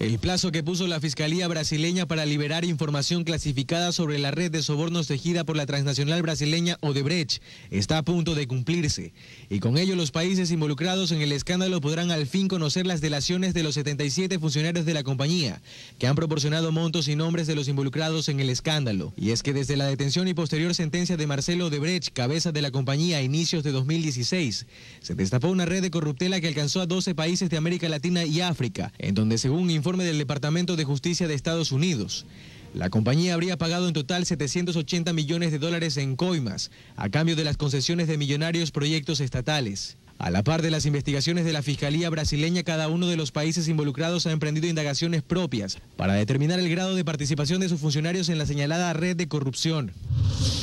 El plazo que puso la Fiscalía brasileña para liberar información clasificada sobre la red de sobornos tejida por la transnacional brasileña Odebrecht está a punto de cumplirse, y con ello los países involucrados en el escándalo podrán al fin conocer las delaciones de los 77 funcionarios de la compañía, que han proporcionado montos y nombres de los involucrados en el escándalo. Y es que desde la detención y posterior sentencia de Marcelo Odebrecht, cabeza de la compañía a inicios de 2016, se destapó una red de corruptela que alcanzó a 12 países de América Latina y África, en donde según informe del Departamento de Justicia de Estados Unidos, la compañía habría pagado en total $780 millones en coimas, a cambio de las concesiones de millonarios proyectos estatales. A la par de las investigaciones de la Fiscalía brasileña, cada uno de los países involucrados ha emprendido indagaciones propias para determinar el grado de participación de sus funcionarios en la señalada red de corrupción.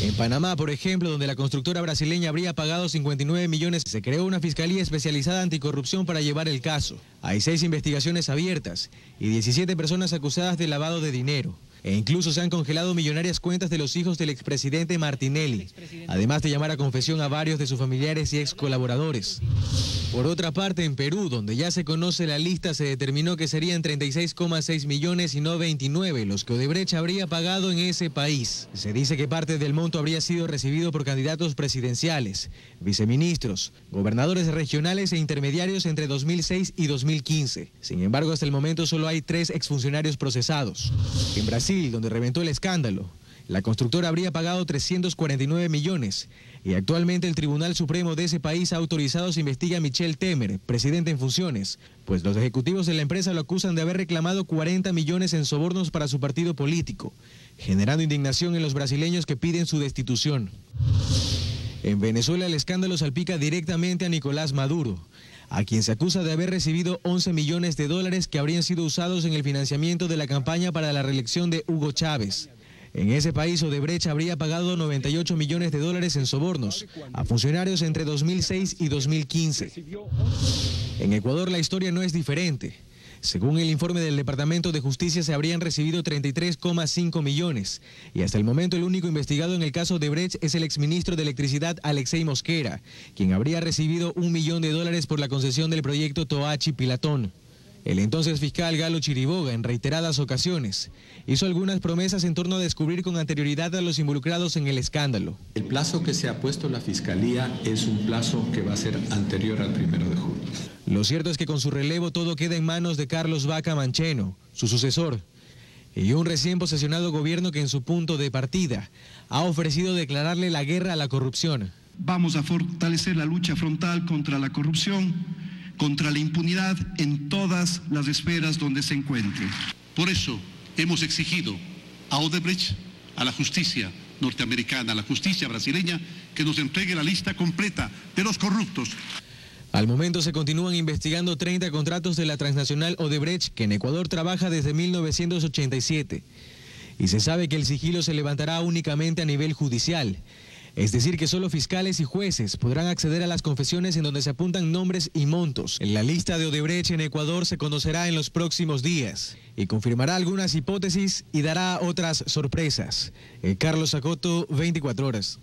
En Panamá, por ejemplo, donde la constructora brasileña habría pagado $59 millones, se creó una Fiscalía especializada anticorrupción para llevar el caso. Hay 6 investigaciones abiertas y 17 personas acusadas de lavado de dinero. E incluso se han congelado millonarias cuentas de los hijos del expresidente Martinelli, además de llamar a confesión a varios de sus familiares y ex colaboradores. Por otra parte, en Perú, donde ya se conoce la lista, se determinó que serían 36,6 millones y no 29 los que Odebrecht habría pagado en ese país. Se dice que parte del monto habría sido recibido por candidatos presidenciales, viceministros, gobernadores regionales e intermediarios entre 2006 y 2015. Sin embargo, hasta el momento solo hay 3 exfuncionarios procesados. En Brasil, donde reventó el escándalo, la constructora habría pagado $349 millones y actualmente el Tribunal Supremo de ese país ha autorizado se investigue a Michel Temer, presidente en funciones, pues los ejecutivos de la empresa lo acusan de haber reclamado $40 millones en sobornos para su partido político, generando indignación en los brasileños que piden su destitución. En Venezuela el escándalo salpica directamente a Nicolás Maduro, a quien se acusa de haber recibido $11 millones que habrían sido usados en el financiamiento de la campaña para la reelección de Hugo Chávez. En ese país, Odebrecht habría pagado $98 millones en sobornos a funcionarios entre 2006 y 2015. En Ecuador la historia no es diferente. Según el informe del Departamento de Justicia, se habrían recibido 33,5 millones. Y hasta el momento el único investigado en el caso de Brecht es el exministro de Electricidad, Alexei Mosquera, quien habría recibido $1 millón por la concesión del proyecto Toachi Pilatón. El entonces fiscal Galo Chiriboga, en reiteradas ocasiones, hizo algunas promesas en torno a descubrir con anterioridad a los involucrados en el escándalo. El plazo que se ha puesto la Fiscalía es un plazo que va a ser anterior al 1 de junio. Lo cierto es que con su relevo todo queda en manos de Carlos Vaca Mancheno, su sucesor, y un recién posesionado gobierno que en su punto de partida ha ofrecido declararle la guerra a la corrupción. Vamos a fortalecer la lucha frontal contra la corrupción, contra la impunidad en todas las esferas donde se encuentre. Por eso hemos exigido a Odebrecht, a la justicia norteamericana, a la justicia brasileña, que nos entregue la lista completa de los corruptos. Al momento se continúan investigando 30 contratos de la transnacional Odebrecht, que en Ecuador trabaja desde 1987. Y se sabe que el sigilo se levantará únicamente a nivel judicial. Es decir, que solo fiscales y jueces podrán acceder a las confesiones en donde se apuntan nombres y montos. La lista de Odebrecht en Ecuador se conocerá en los próximos días y confirmará algunas hipótesis y dará otras sorpresas. Carlos Sacoto, 24 horas.